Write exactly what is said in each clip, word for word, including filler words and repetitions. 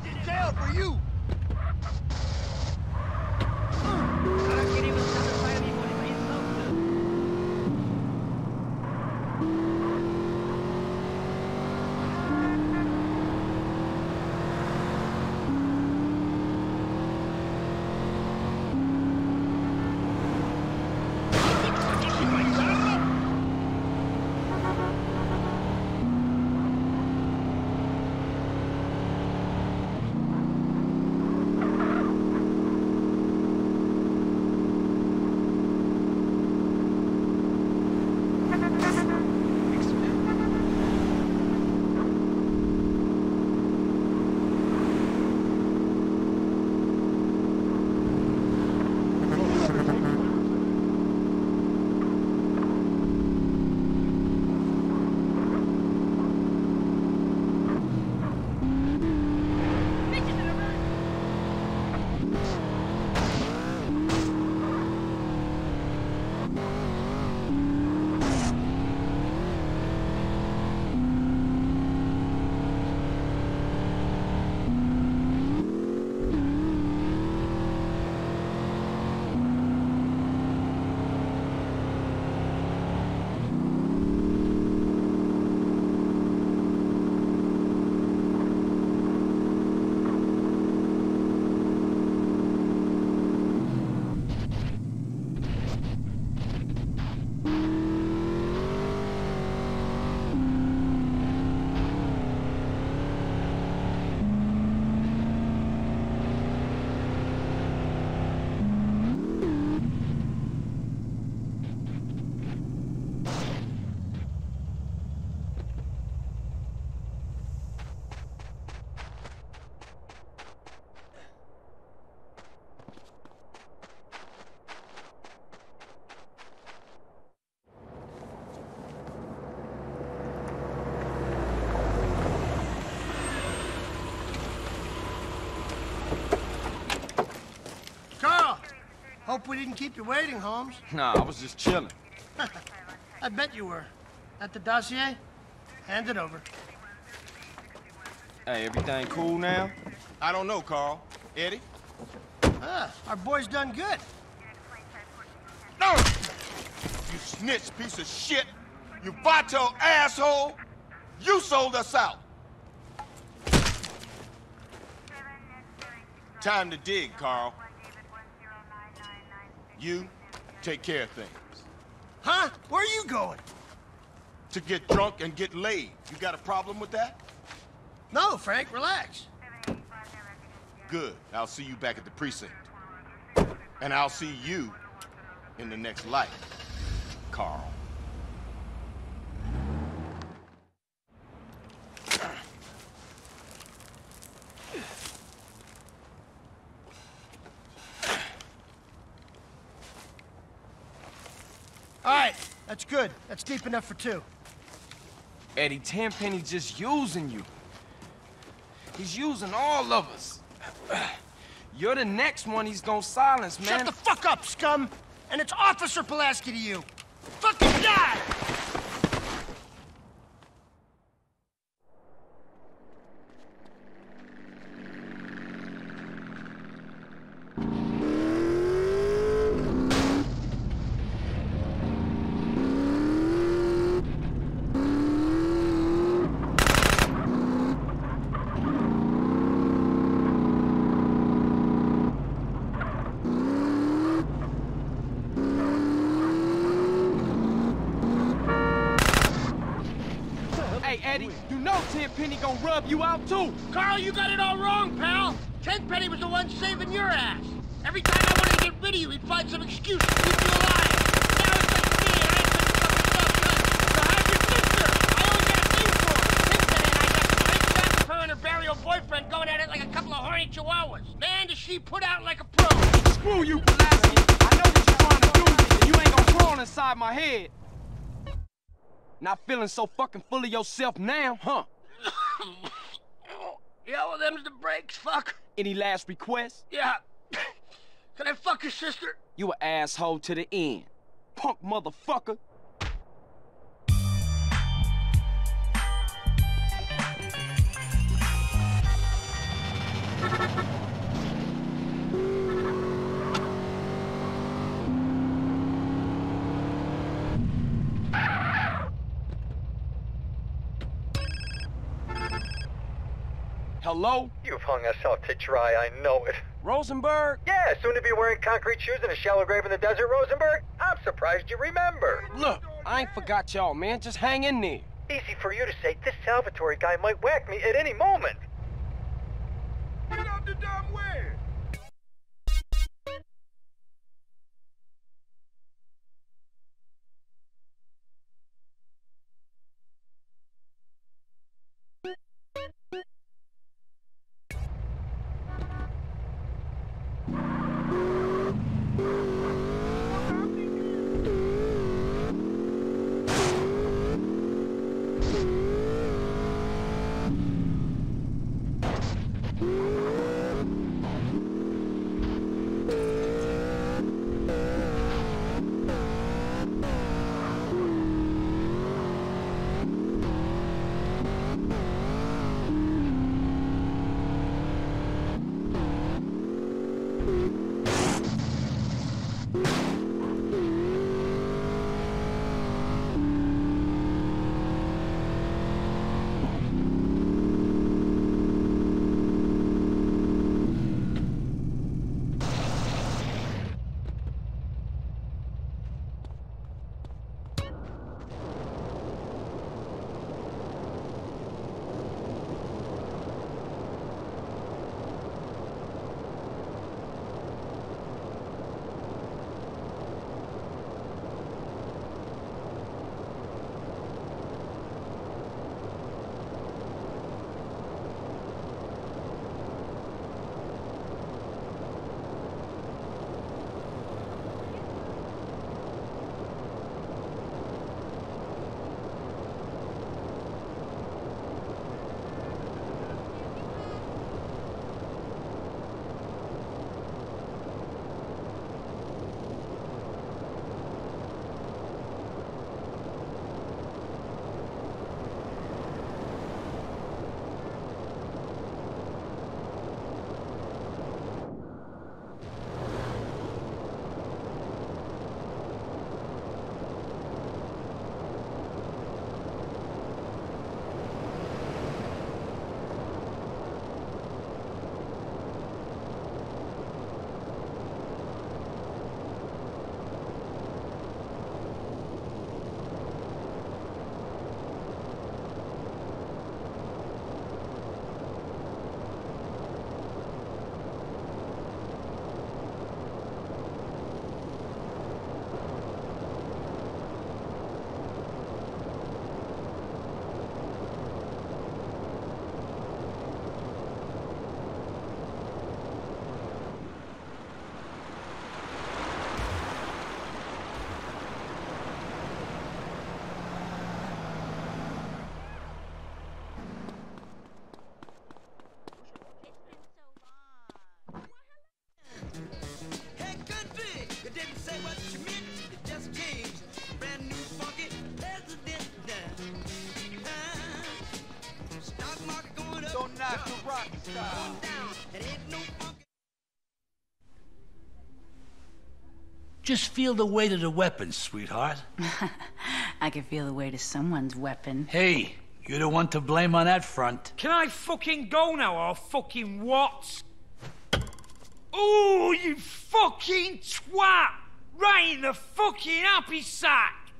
going to jail for you! Hope we didn't keep you waiting, Holmes. Nah, I was just chilling. I bet you were. At the dossier? Hand it over. Hey, everything cool now? I don't know, Carl. Eddie? Ah, our boy's done good. No! You snitch piece of shit! You vato asshole! You sold us out! Time to dig, Carl. You take care of things. Huh? Where are you going? To get drunk and get laid. You got a problem with that? No, Frank, relax. Good. I'll see you back at the precinct. And I'll see you in the next life, Carl. That's good. That's deep enough for two. Eddie Tenpenny just using you. He's using all of us. You're the next one he's gonna silence, man. Shut the fuck up, scum! And it's Officer Pulaski to you. Fucking die! Tenpenny gonna rub you out too. Carl, you got it all wrong, pal. Tenpenny was the one saving your ass. Every time I wanted to get rid of you, he'd find some excuse to keep you alive. Now it's like me, and I couldn't fucking stop guns. So how's your sister? I always got a thing for her. Tenpenny and I got the great guns for her and her burial boyfriend going at it like a couple of horny chihuahuas. Man, does she put out like a pro. Screw you, Pulaski. I know what you're trying to do, and you ain't gonna crawl inside my head. Not feeling so fucking full of yourself now, huh? Yeah, well, them's the breaks, fuck. Any last request? Yeah. Can I fuck your sister? You an asshole to the end. Punk motherfucker. hello? You've hung us out to dry, I know it. Rosenberg? Yeah, soon to be wearing concrete shoes in a shallow grave in the desert, Rosenberg. I'm surprised you remember. Look, I ain't forgot y'all, man. Just hang in there. Easy for you to say. This Salvatore guy might whack me at any moment. Get out the damn way! Just feel the weight of the weapon, sweetheart. I can feel the weight of someone's weapon. Hey, you're the one to blame on that front. Can I fucking go now or fucking what? Ooh, you fucking twat! Right in the fucking happy sack!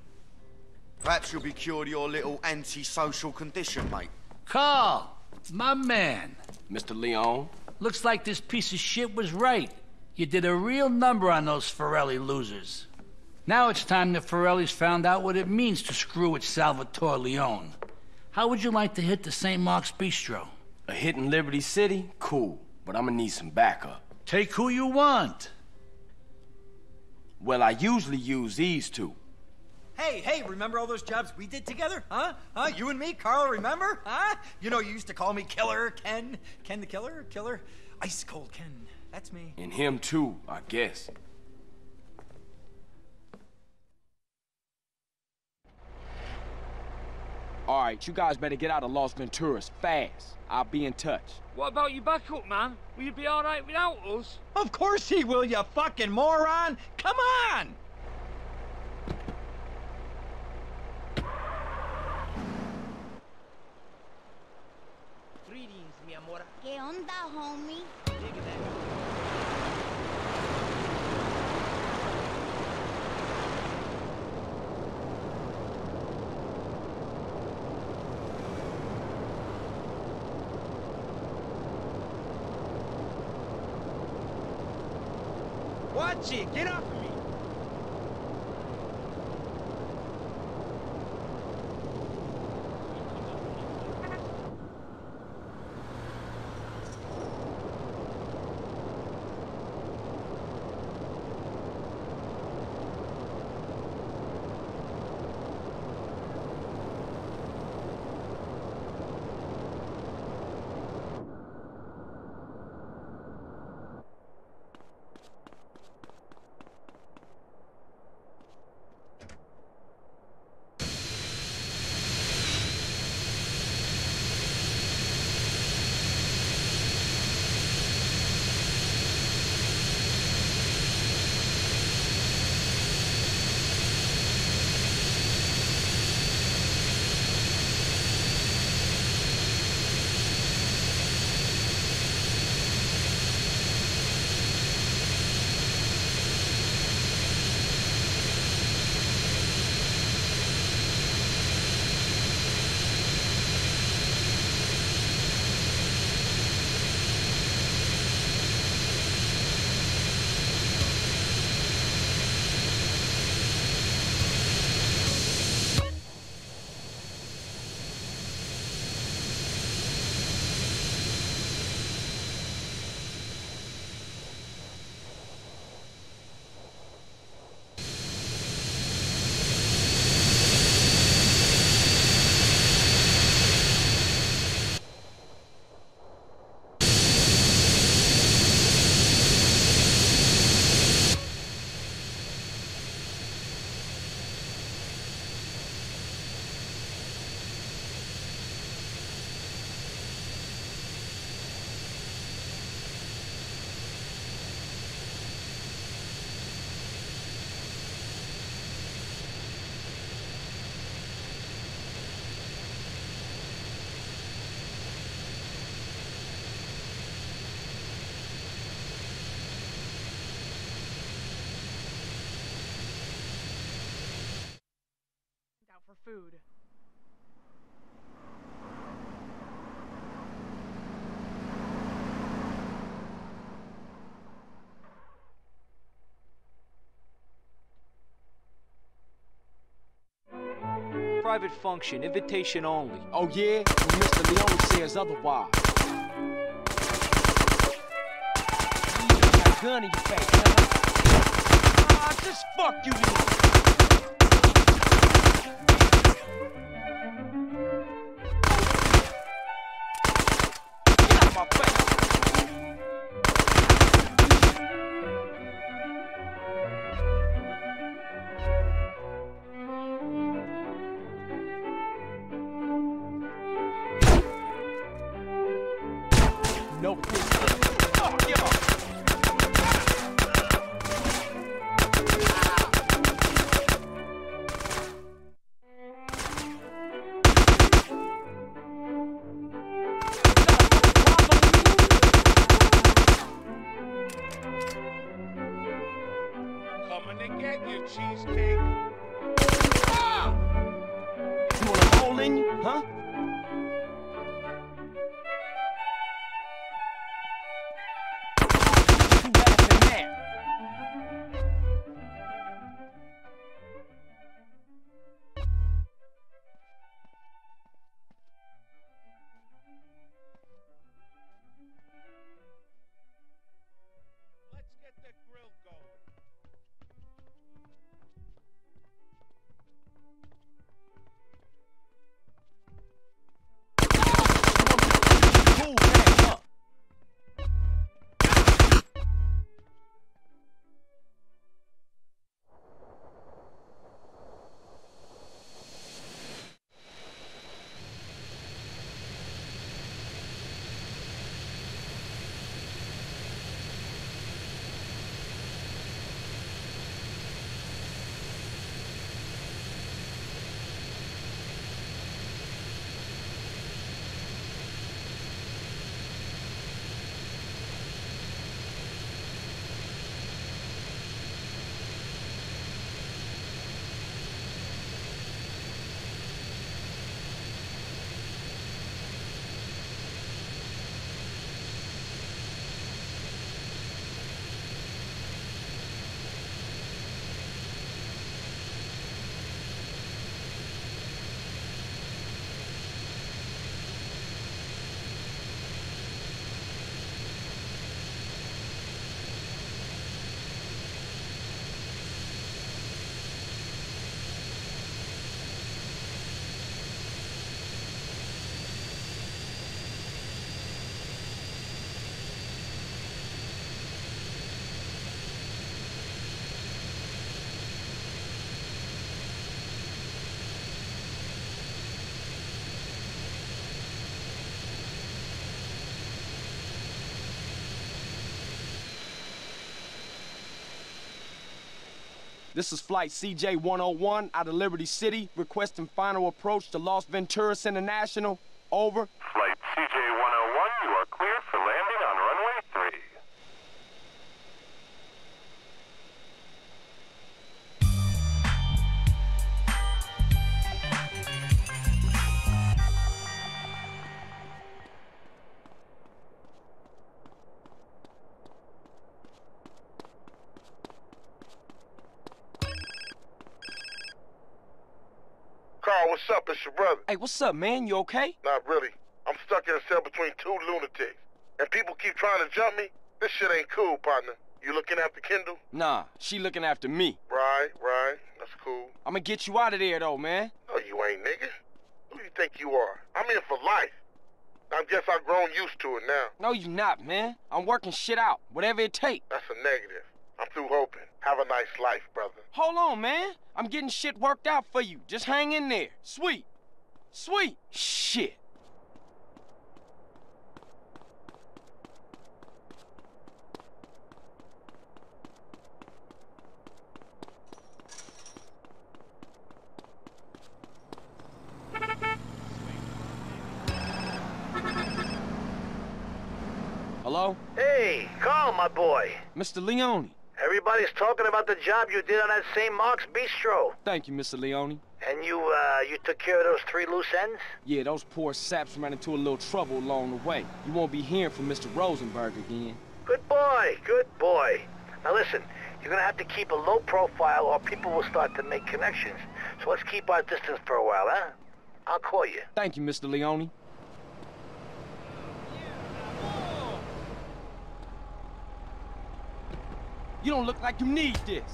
Perhaps you'll be cured of your little anti-social condition, mate. Carl, my man. Mister Leone? Looks like this piece of shit was right. You did a real number on those Forelli losers. Now it's time the Forellis found out what it means to screw with Salvatore Leone. How would you like to hit the Saint Mark's Bistro? A hit in Liberty City? Cool, but I'm gonna need some backup. Take who you want. Well, I usually use these two. Hey, hey, remember all those jobs we did together? Huh? Huh? You and me, Carl, remember? Huh? You know, you used to call me Killer Ken. Ken the Killer? Killer? Ice Cold Ken. That's me. And him too, I guess. All right, you guys better get out of Las Venturas fast. I'll be in touch. What about your backup, man? Will you be all right without us? Of course he will, you fucking moron! Come on! Greetings, mi amor. ¿Qué onda, homie? Look at that. Watch it! Get up! Food. Private function, invitation only. Oh yeah? Mister Leone says otherwise. Got a gun in your face, huh? Ah, just fuck you, Leone. This is flight C J one oh one out of Liberty City, requesting final approach to Las Venturas International. Over. Flight C J one oh one, you are clear for landing on runway three. What's up? It's your brother. Hey, what's up, man? You okay? Not really. I'm stuck in a cell between two lunatics. And people keep trying to jump me? This shit ain't cool, partner. You looking after Kendall? Nah, she looking after me. Right, right. That's cool. I'm gonna get you out of there, though, man. No, you ain't, nigga. Who do you think you are? I'm in for life. I guess I've grown used to it now. No, you not, man. I'm working shit out. Whatever it takes. That's a negative. I'm through hoping. Have a nice life, brother. Hold on, man. I'm getting shit worked out for you. Just hang in there. Sweet. Sweet. Shit. Hello? Hey, Carl, my boy. Mister Leone. Everybody's talking about the job you did on that Saint Mark's Bistro. Thank you, Mister Leone. And you, uh, you took care of those three loose ends? Yeah, those poor saps ran into a little trouble along the way. You won't be hearing from Mister Rosenberg again. Good boy, good boy. Now listen, you're gonna have to keep a low profile or people will start to make connections. So let's keep our distance for a while, huh? I'll call you. Thank you, Mister Leone. You don't look like you need this.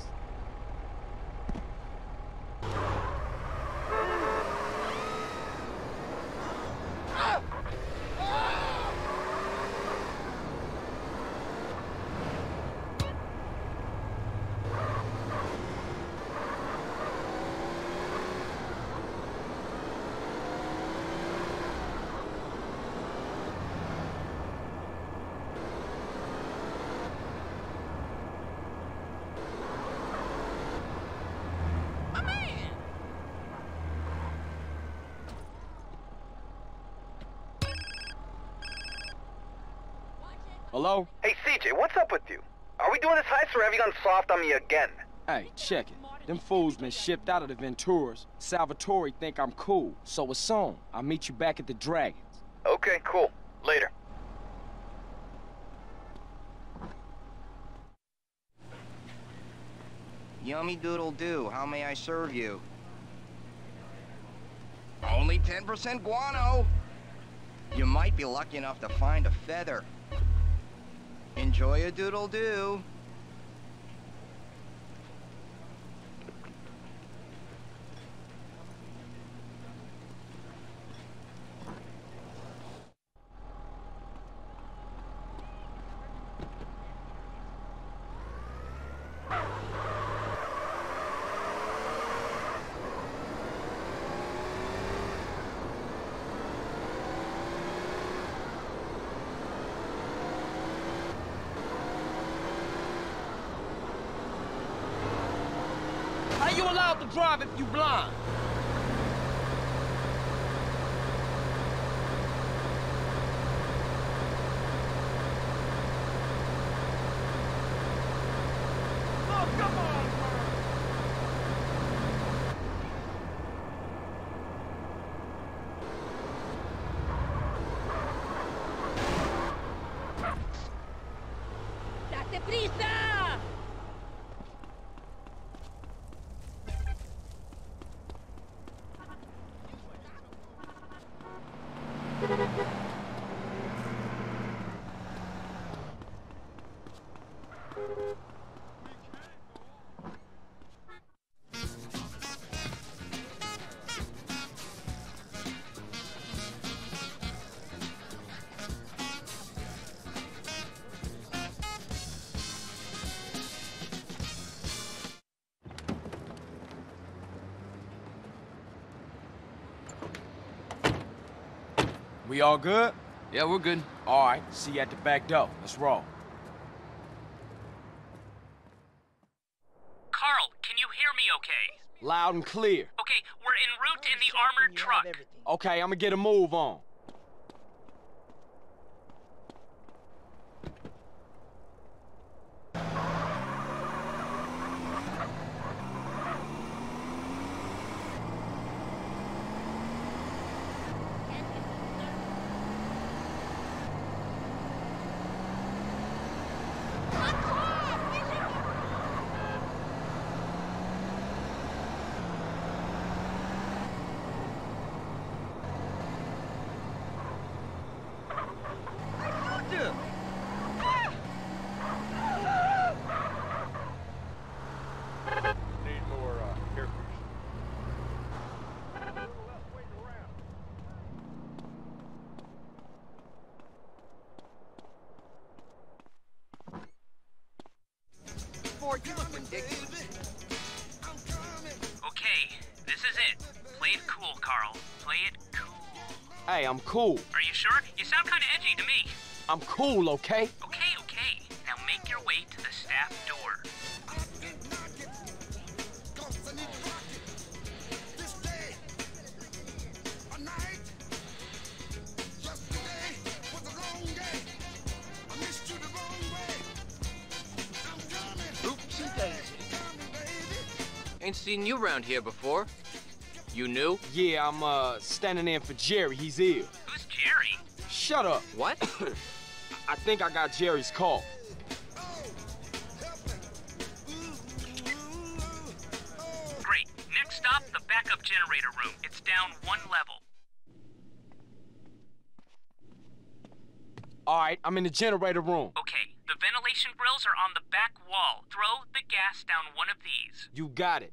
Hello? Hey, C J, what's up with you? Are we doing this heist or have you gone soft on me again? Hey, check it. Them fools been shipped out of the Venturas. Salvatore think I'm cool, so it's on. I'll meet you back at the Dragons. Okay, cool. Later. Yummy doodle do, how may I serve you? Only ten percent guano! You might be lucky enough to find a feather. Enjoy a doodle-doo. You allowed to drive if you blind. Oh, come on. Date prisa! We all good? Yeah, we're good. All right, see you at the back door. Let's roll. Carl, can you okay? Loud and clear. Okay, we're en route in the armored truck. Okay, I'm gonna get a move on. You look ridiculous. Okay, this is it. Play it cool, Carl. Play it cool. Hey, I'm cool. Are you sure? You sound kind of edgy to me. I'm cool, okay? Okay, okay. Now make your way to the staff door. Ain't seen you around here before. You new? Yeah, I'm uh, standing in for Jerry. He's ill. Who's Jerry? Shut up. What? I think I got Jerry's call. Great. Next stop, the backup generator room. It's down one level. All right, I'm in the generator room. Okay. The ventilation grills are on the back wall. Throw the gas down one of these. You got it.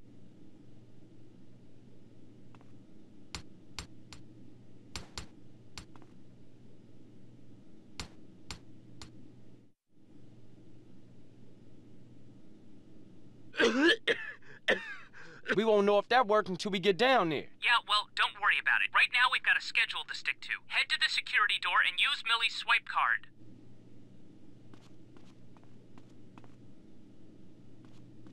We won't know if that worked until we get down there. Yeah, well, don't worry about it. Right now, we've got a schedule to stick to. Head to the security door and use Millie's swipe card.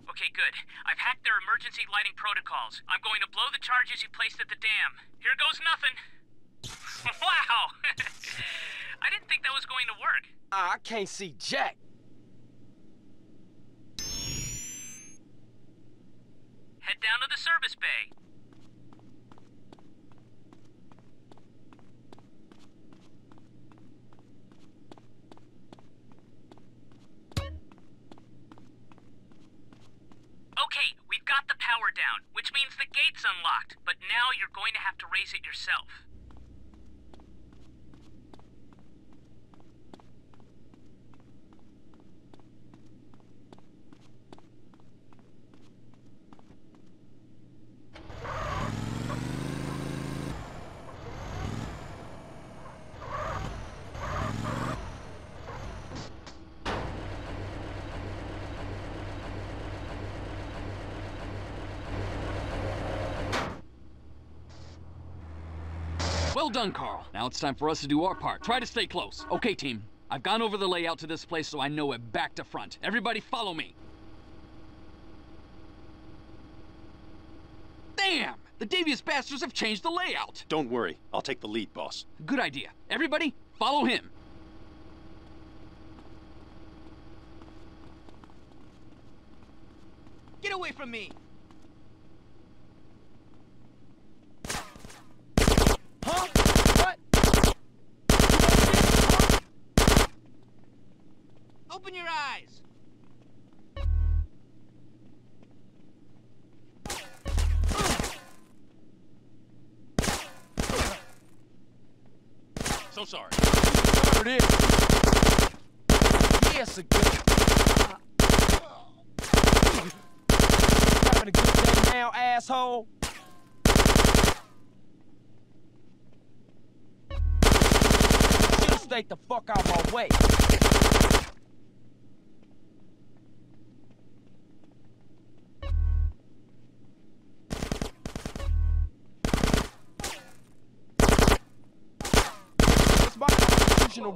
Okay, good. I've hacked their emergency lighting protocols. I'm going to blow the charges you placed at the dam. Here goes nothing. Wow! I didn't think that was going to work. Uh, I can't see jack. Head down to the service bay. Okay, we've got the power down, which means the gate's unlocked, but now you're going to have to raise it yourself. Well done, Carl. Now it's time for us to do our part. Try to stay close. Okay, team. I've gone over the layout to this place, so I know it back to front. Everybody follow me. Damn! The devious bastards have changed the layout. Don't worry. I'll take the lead, boss. Good idea. Everybody, follow him. Get away from me! Open your eyes! So sorry. There it is. Yes, a good... Uh, having a good day now, asshole? Just stay the fuck out of my way.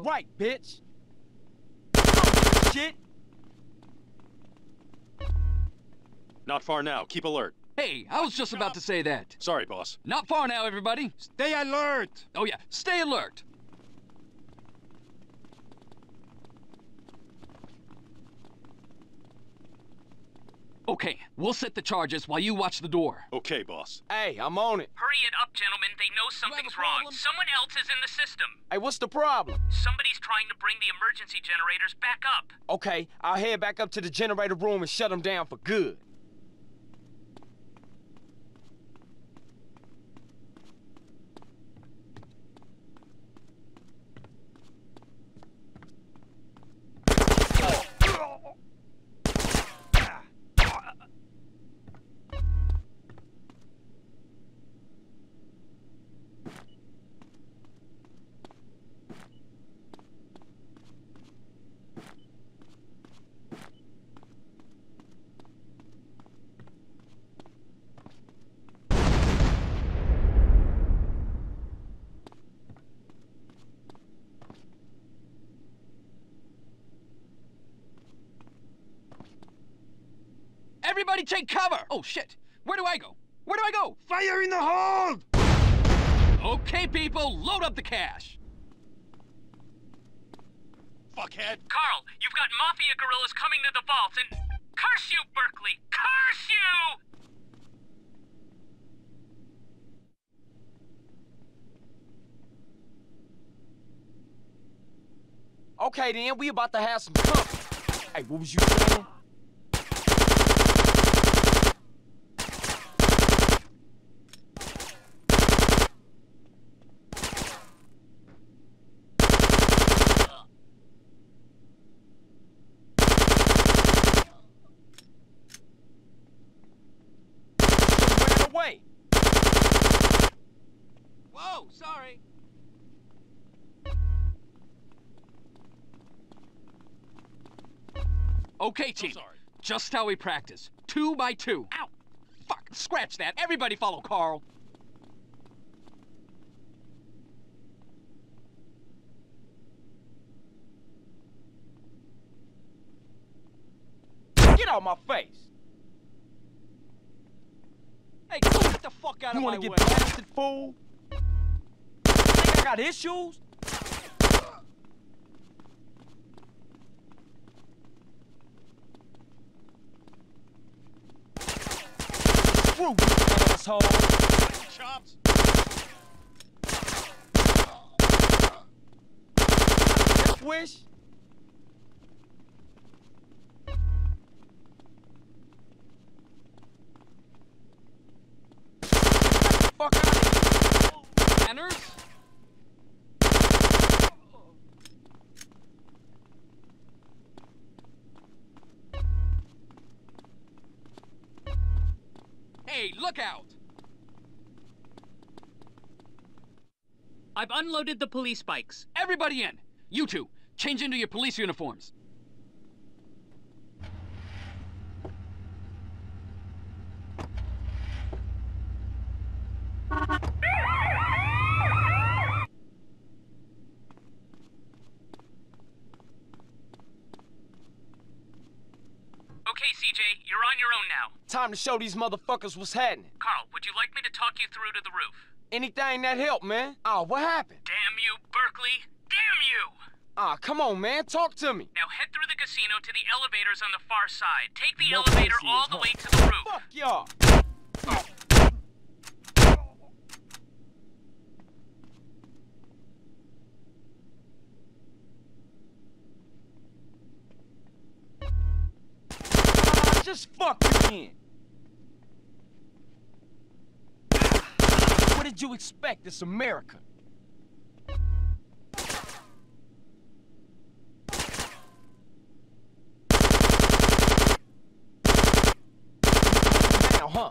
Right, bitch. Shit. Not far now. Keep alert. Hey, I was just about to say that. Sorry, boss. Not far now, everybody. Stay alert. Oh, yeah. Stay alert. Okay, we'll set the charges while you watch the door. Okay, boss. Hey, I'm on it. Hurry it up, gentlemen. They know something's wrong. Someone else is in the system. Hey, what's the problem? Somebody's trying to bring the emergency generators back up. Okay, I'll head back up to the generator room and shut them down for good. Everybody take cover! Oh, shit. Where do I go? Where do I go? Fire in the hole! Okay, people, load up the cash. Fuckhead. Carl, you've got mafia guerrillas coming to the vault and... Curse you, Berkeley! Curse you! Okay, then, we about to have some fun. Hey, what was you saying? Whoa, sorry. Okay, team. So sorry. Just how we practice. Two by two. Ow! Fuck, scratch that. Everybody follow Carl. Get out of my face! Hey, get the fuck out you of my way. You wanna get blasted, fool? Think I got issues? Screw you, asshole. Chops. Just wish. Hey, look out! I've unloaded the police bikes. Everybody in! You two, change into your police uniforms. Time to show these motherfuckers what's happening. Carl, would you like me to talk you through to the roof? Anything that helped, man. Ah, oh, what happened? Damn you, Berkeley. Damn you! Ah, oh, come on, man. Talk to me. Now head through the casino to the elevators on the far side. Take the no elevator all is, the huh? way to the roof. Fuck y'all! Oh. Oh, just fuck again. What did you expect? It's America. Now, huh?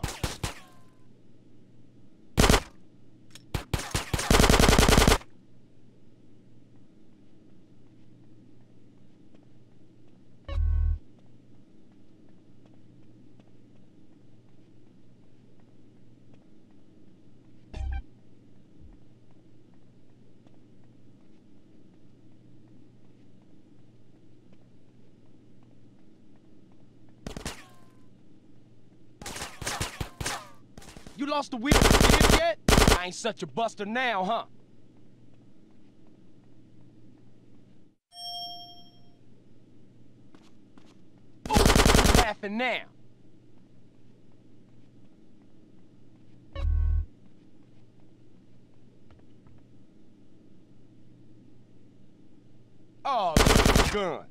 you lost the wheel yet? I ain't such a buster now, huh? Ooh, laughing now. Oh, gun.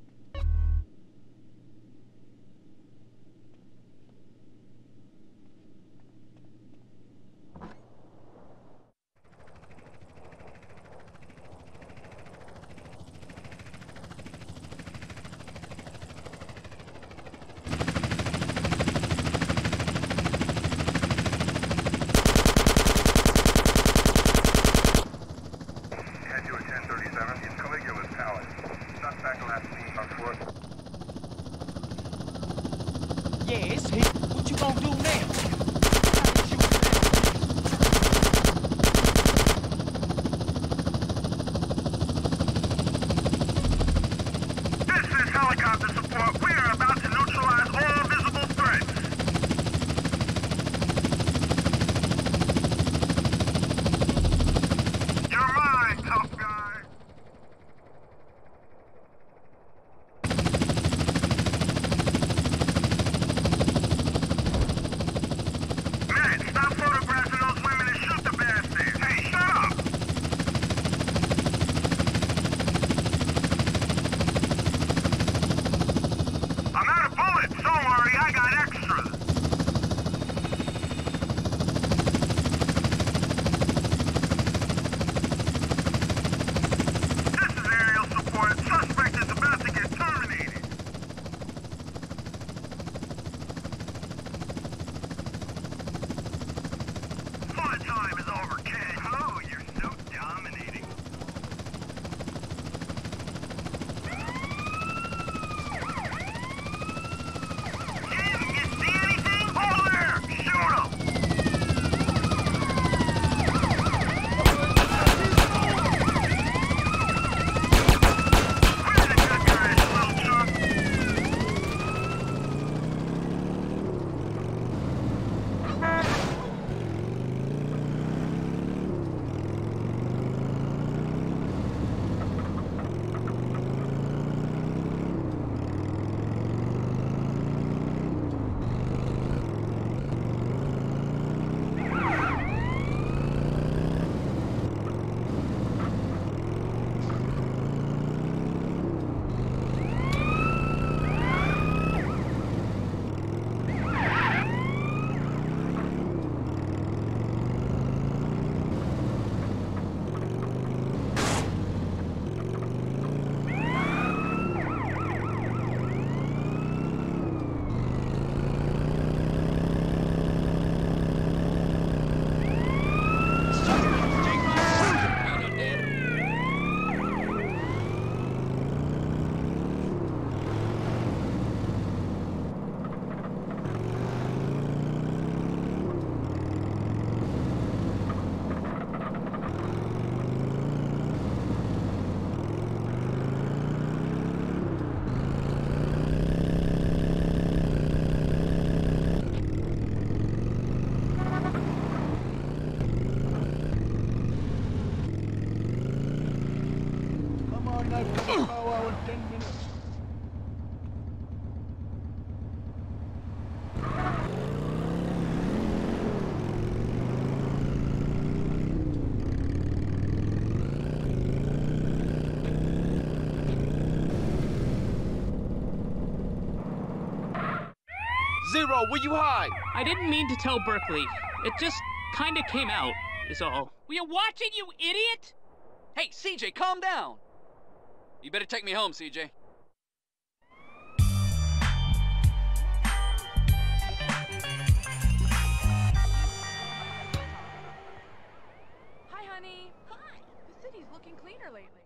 Zero, where you hide? I didn't mean to tell Berkeley. It just kind of came out, is all. Were you watching, you idiot? Hey, C J, calm down. You better take me home, C J. Hi, honey. Hi. The city's looking cleaner lately.